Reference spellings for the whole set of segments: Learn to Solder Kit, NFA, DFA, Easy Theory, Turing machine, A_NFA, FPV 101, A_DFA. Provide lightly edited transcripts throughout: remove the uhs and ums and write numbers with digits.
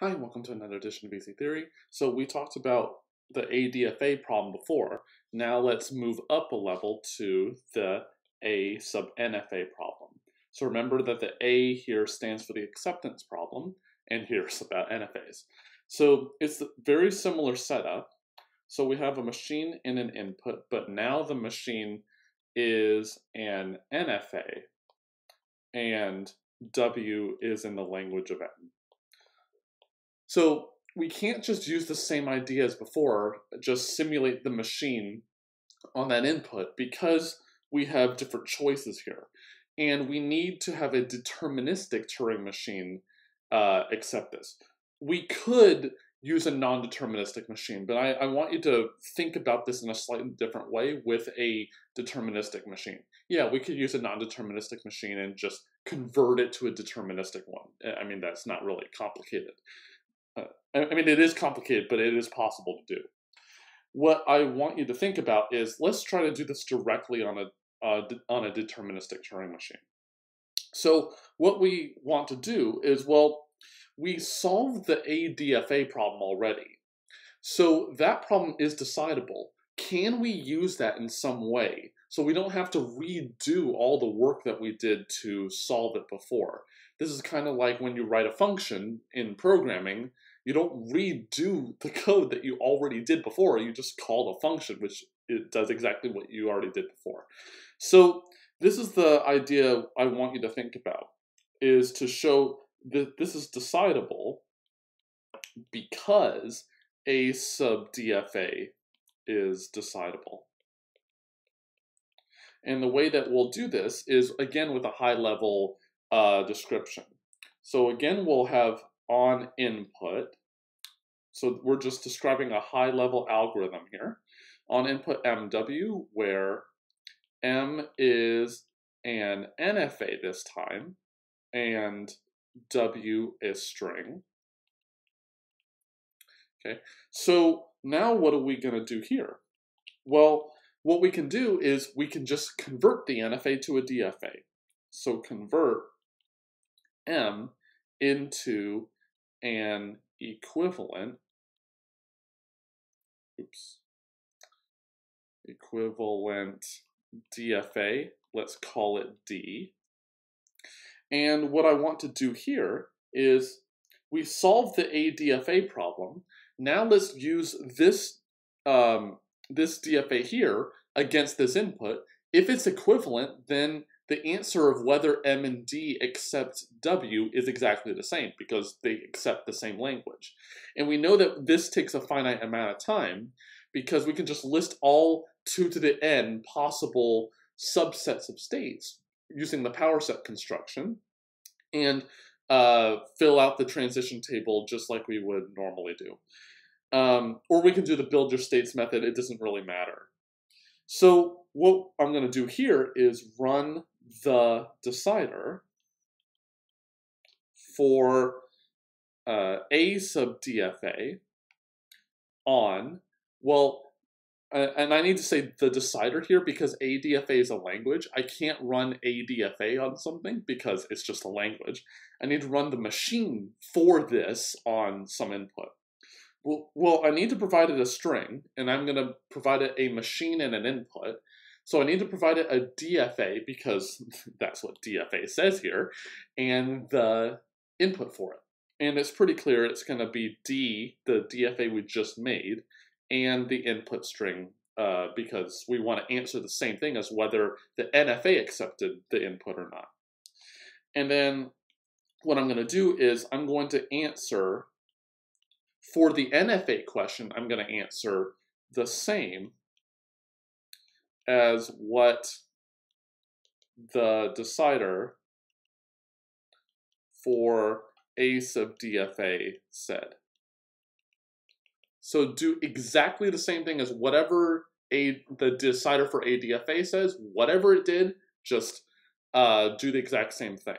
Hi, and welcome to another edition of Easy Theory. So we talked about the A_DFA problem before. Now let's move up a level to the A sub NFA problem. So remember that the A here stands for the acceptance problem, and here's about NFAs. So it's a very similar setup. So we have a machine and an input, but now the machine is an NFA, and W is in the language of N. So we can't just use the same idea as before, just simulate the machine on that input, because we have different choices here. And we need to have a deterministic Turing machine accept this. We could use a non-deterministic machine, but I want you to think about this in a slightly different way with a deterministic machine. Yeah, we could use a non-deterministic machine and just convert it to a deterministic one. I mean, that's not really complicated. I mean, it is complicated, but it is possible to do. What I want you to think about is, let's try to do this directly on a deterministic Turing machine. So what we want to do is, well, we solved the A_DFA problem already. So that problem is decidable. Can we use that in some way, so we don't have to redo all the work that we did to solve it before? This is kind of like when you write a function in programming. You don't redo the code that you already did before. You just call the function, which it does exactly what you already did before. So this is the idea I want you to think about, is to show that this is decidable because A sub DFA is decidable. And the way that we'll do this is, again, with a high-level description. So again, we'll have on input. So we're just describing a high-level algorithm here. On input MW, where M is an NFA this time, and W is string. Okay, so now what are we going to do here? Well, what we can do is we can just convert the NFA to a DFA. So convert M into an equivalent, equivalent DFA. Let's call it D. And what I want to do here is, we solved the A_DFA problem. Now let's use this this DFA here against this input. If it's equivalent, then the answer of whether M and D accept W is exactly the same, because they accept the same language. And we know that this takes a finite amount of time, because we can just list all 2n possible subsets of states using the power set construction, and fill out the transition table just like we would normally do. Or we can do the build your states method. It doesn't really matter. So what I'm going to do here is run the decider for A sub DFA on, well, and I need to say the decider here because A_DFA is a language. I can't run A_DFA on something because it's just a language. I need to run the machine for this on some input. Well, I need to provide it a string, and I'm going to provide it a machine and an input. So I need to provide it a DFA because that's what DFA says here, and the input for it. And it's pretty clear it's going to be D, the DFA we just made, and the input string, because we want to answer the same thing as whether the NFA accepted the input or not. And then what I'm going to do is, I'm going to answer for the NFA question, I'm going to answer the same as what the decider for A sub DFA said. So do exactly the same thing as whatever the decider for A_DFA says. Whatever it did, just do the exact same thing.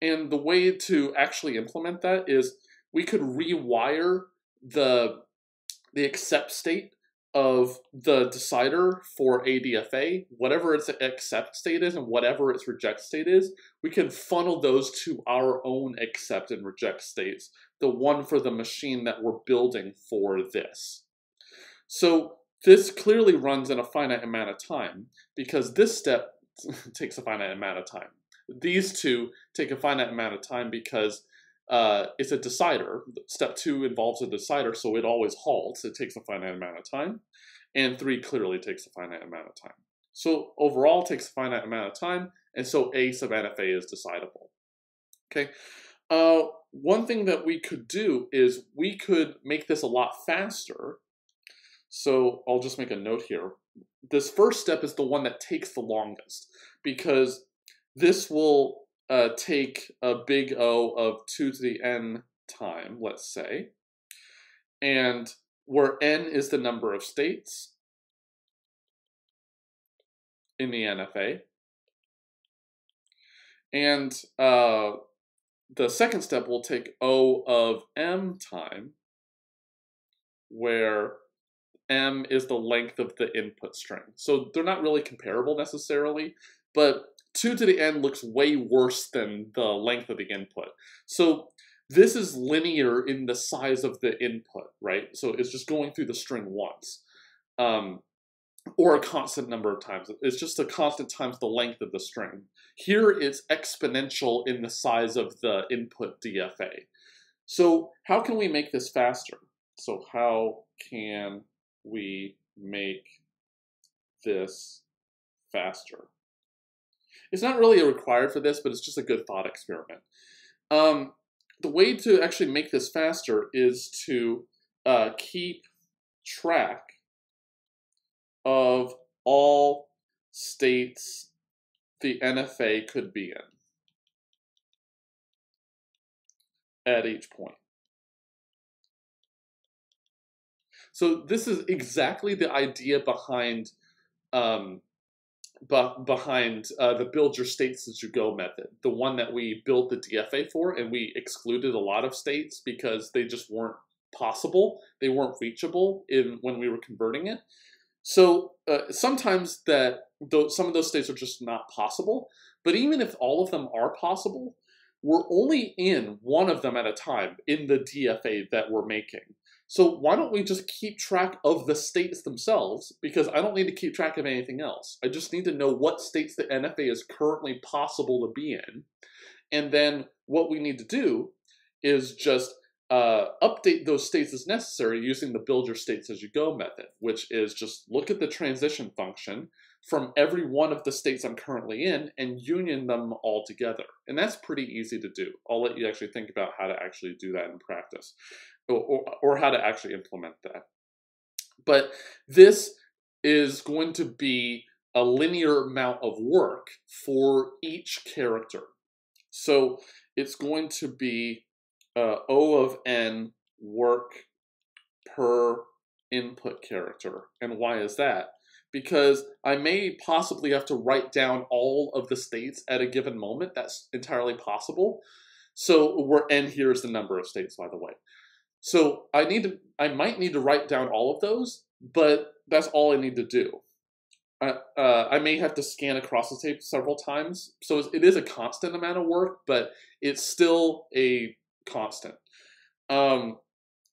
And the way to actually implement that is, we could rewire the accept state of the decider for A_DFA. Whatever its accept state is and whatever its reject state is, we can funnel those to our own accept and reject states the one for the machine that we're building for this. So this clearly runs in a finite amount of time because this step takes a finite amount of time. These two take a finite amount of time because it's a decider. Step 2 involves a decider, so it always halts. It takes a finite amount of time. And 3 clearly takes a finite amount of time. So overall it takes a finite amount of time, and so A sub NFA is decidable. Okay. One thing that we could do is we could make this a lot faster. So I'll just make a note here. This first step is the one that takes the longest because this will take a big O of 2 to the n time, let's say, and where n is the number of states in the NFA. And the second step will take O of m time, where m is the length of the input string. So they're not really comparable necessarily, but 2 to the n looks way worse than the length of the input. So this is linear in the size of the input, right? So it's just going through the string once, or a constant number of times. It's just a constant times the length of the string. Here it's exponential in the size of the input DFA. So how can we make this faster? So how can we make this faster? It's not really required for this, but it's just a good thought experiment. The way to actually make this faster is to keep track of all states the NFA could be in at each point. So this is exactly the idea behind the build your states as you go method, the one that we built the DFA for, and we excluded a lot of states because they just weren't possible. They weren't reachable when we were converting it. So sometimes some of those states are just not possible, but even if all of them are possible, we're only in one of them at a time in the DFA that we're making. So why don't we just keep track of the states themselves, because I don't need to keep track of anything else. I just need to know what states the NFA is currently possible to be in. And then what we need to do is just update those states as necessary using the build your states as you go method, which is just look at the transition function from every one of the states I'm currently in and union them all together. And that's pretty easy to do. I'll let you actually think about how to actually do that in practice. Or how to actually implement that. But this is going to be a linear amount of work for each character. So it's going to be O of n work per input character. And why is that? Because I may possibly have to write down all of the states at a given moment. That's entirely possible. So where n here is the number of states, by the way. So I might need to write down all of those, but that's all I need to do. I may have to scan across the tape several times, so it is a constant amount of work, but it's still a constant.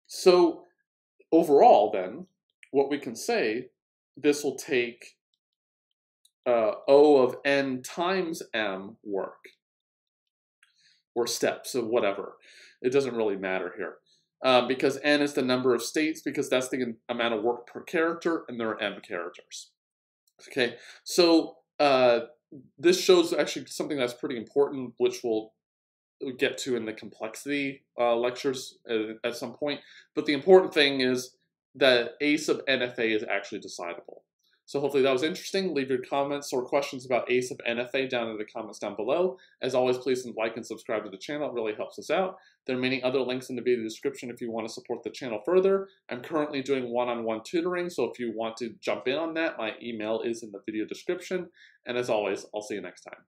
So overall, then, what we can say, this will take O of n times m work, or steps, or whatever. It doesn't really matter here. Because n is the number of states, because that's the amount of work per character, and there are m characters. Okay, so this shows actually something that's pretty important, which we'll get to in the complexity lectures at some point. But the important thing is that A sub NFA is actually decidable. So hopefully that was interesting. Leave your comments or questions about A sub NFA down in the comments down below. As always, please like and subscribe to the channel. It really helps us out. There are many other links in the video description if you want to support the channel further. I'm currently doing one-on-one tutoring, so if you want to jump in on that, my email is in the video description. And as always, I'll see you next time.